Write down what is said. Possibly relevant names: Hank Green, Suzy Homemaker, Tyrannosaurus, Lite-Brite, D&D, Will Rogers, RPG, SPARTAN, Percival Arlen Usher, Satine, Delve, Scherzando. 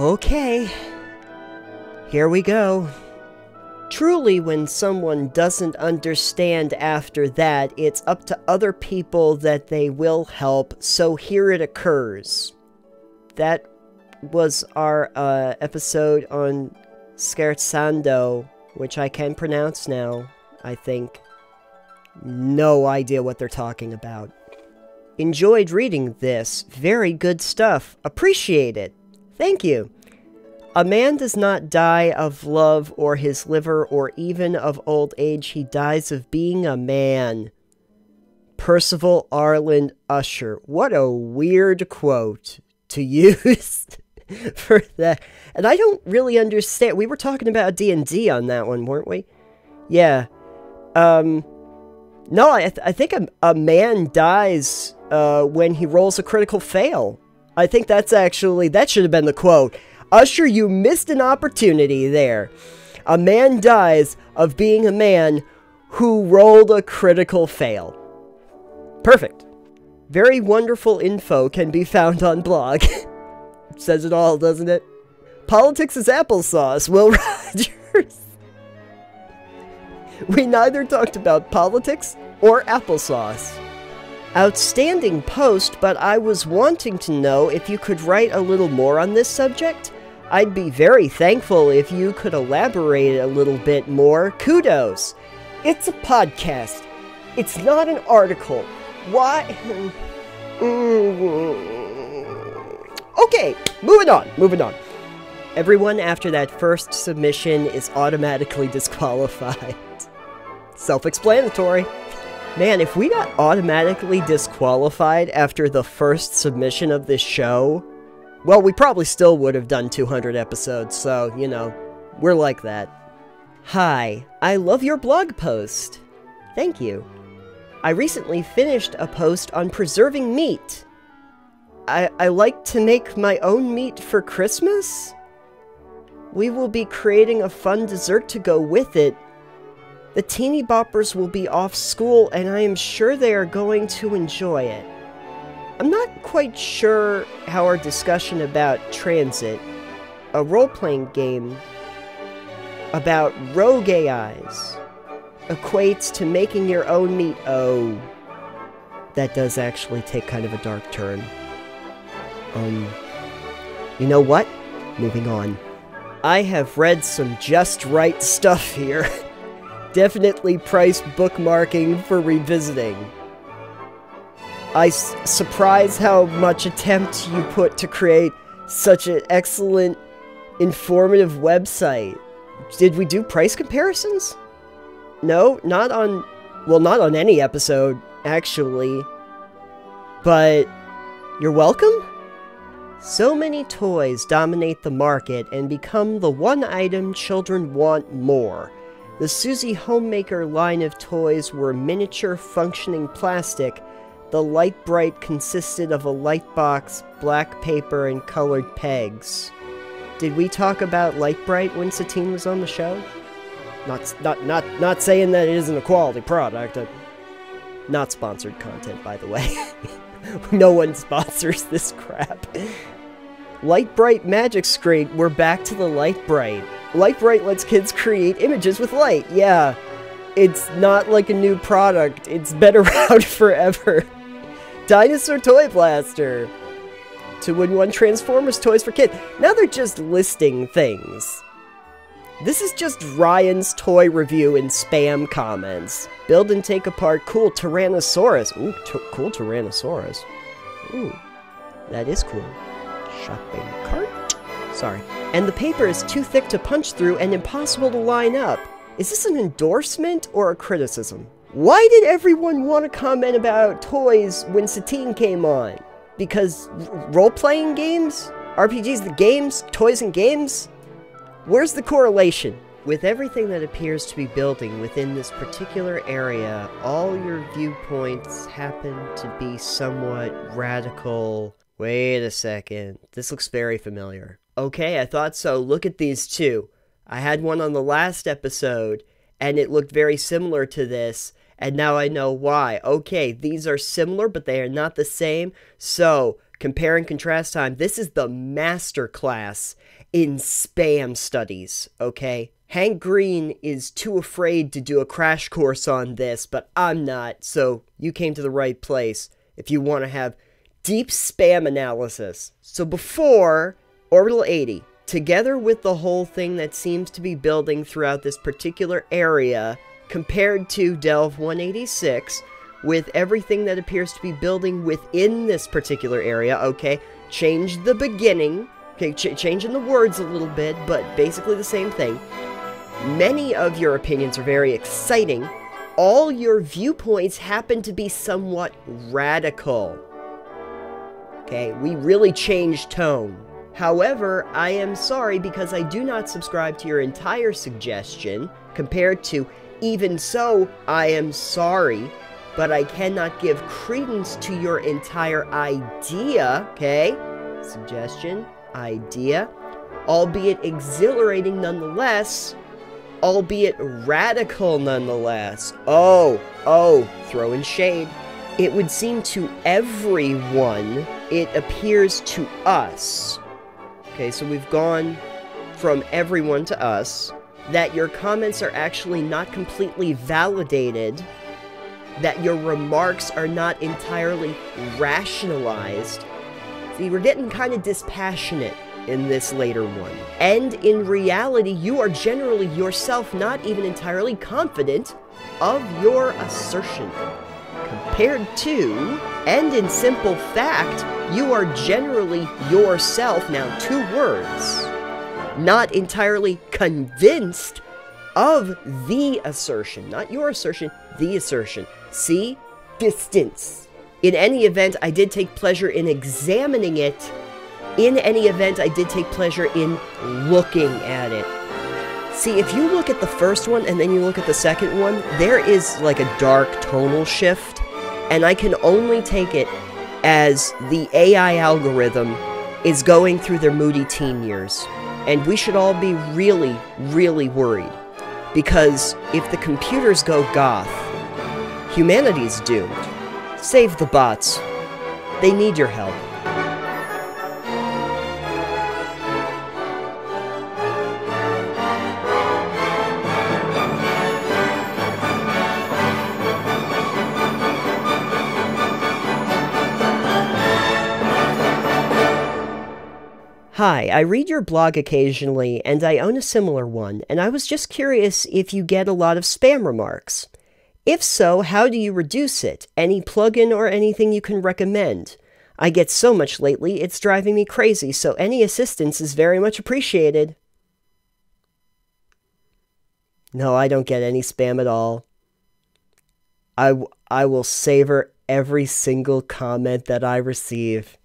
Okay, here we go. Truly, when someone doesn't understand after that, it's up to other people that they will help, so here it occurs. That was our episode on Scherzando, which I can pronounce now, I think. No idea what they're talking about. Enjoyed reading this. Very good stuff. Appreciate it. Thank you. A man does not die of love or his liver or even of old age. He dies of being a man. Percival Arlen Usher. What a weird quote to use for that. And I don't really understand. We were talking about D&D on that one, weren't we? Yeah. No, I think a man dies when he rolls a critical fail. I think that's actually, that should have been the quote. Usher, you missed an opportunity there. A man dies of being a man who rolled a critical fail. Perfect. Very wonderful info can be found on blog. Says it all, doesn't it? Politics is applesauce, Will Rogers. We neither talked about politics or applesauce. Outstanding post, but I was wanting to know if you could write a little more on this subject. I'd be very thankful if you could elaborate a little bit more. Kudos! It's a podcast. It's not an article. Why? Okay, moving on, moving on. Everyone after that first submission is automatically disqualified. Self-explanatory. Man, if we got automatically disqualified after the first submission of this show, well, we probably still would have done 200 episodes, so, you know, we're like that. Hi, I love your blog post. Thank you. I recently finished a post on preserving meat. I like to make my own meat for Christmas. We will be creating a fun dessert to go with it. The teeny boppers will be off school, and I am sure they are going to enjoy it. I'm not quite sure how our discussion about Transit, a role-playing game about rogue AIs, equates to making your own meat. Oh, that does actually take kind of a dark turn. You know what? Moving on. I have read some just right stuff here. Definitely price bookmarking for revisiting. I surprise how much attempt you put to create such an excellent, informative website. Did we do price comparisons? No, not on... well, not on any episode, actually. But... you're welcome? So many toys dominate the market and become the one item children want more. The Suzy Homemaker line of toys were miniature functioning plastic. The Lite-Brite consisted of a light box, black paper, and colored pegs. Did we talk about Lite-Brite when Satine was on the show? Not saying that it isn't a quality product. Not sponsored content, by the way. No one sponsors this crap. Lite-Brite magic screen. We're back to the Lite-Brite. Lite-Brite lets kids create images with light. Yeah, it's not like a new product. It's been around forever. Dinosaur Toy Blaster. 2-in-1 Transformers toys for kids. Now they're just listing things. This is just Ryan's toy review and spam comments. Build and take apart cool Tyrannosaurus. Ooh, cool Tyrannosaurus. Ooh, that is cool. Shopping cart. Sorry. And the paper is too thick to punch through and impossible to line up. Is this an endorsement or a criticism? Why did everyone want to comment about toys when Satine came on? Because role-playing games? RPGs, the games? Toys and games? Where's the correlation? With everything that appears to be building within this particular area, all your viewpoints happen to be somewhat radical. Wait a second. This looks very familiar. Okay, I thought so. Look at these two. I had one on the last episode, and it looked very similar to this, and now I know why. Okay, these are similar, but they are not the same. So, compare and contrast time. This is the masterclass in spam studies, okay? Hank Green is too afraid to do a crash course on this, but I'm not, so you came to the right place if you want to have deep spam analysis. So before Orbital 80, together with the whole thing that seems to be building throughout this particular area, compared to Delve 186, with everything that appears to be building within this particular area, okay, change the beginning, okay, changing the words a little bit, but basically the same thing. Many of your opinions are very exciting. All your viewpoints happen to be somewhat radical. Okay, we really changed tone. However, I am sorry because I do not subscribe to your entire suggestion compared to even so, I am sorry, but I cannot give credence to your entire idea, okay? Suggestion, idea, albeit exhilarating nonetheless, albeit radical nonetheless. Oh, throw in shade. It would seem to everyone, it appears to us. Okay, so we've gone from everyone to us, that your comments are actually not completely validated, that your remarks are not entirely rationalized. See, we're getting kind of dispassionate in this later one. And in reality, you are generally yourself not even entirely confident of your assertion. Compared to, and in simple fact, you are generally yourself, now 2 words, not entirely convinced of the assertion. Not your assertion, the assertion. See? Distance. In any event, I did take pleasure in examining it. In any event, I did take pleasure in looking at it. See, if you look at the first one and then you look at the second one, there is like a dark tonal shift, and I can only take it as the AI algorithm is going through their moody teen years. And we should all be really, really worried. Because if the computers go goth, humanity's doomed. Save the bots. They need your help. Hi, I read your blog occasionally, and I own a similar one, and I was just curious if you get a lot of spam remarks. If so, how do you reduce it? Any plugin or anything you can recommend? I get so much lately, it's driving me crazy, so any assistance is very much appreciated. No, I don't get any spam at all. I will savor every single comment that I receive.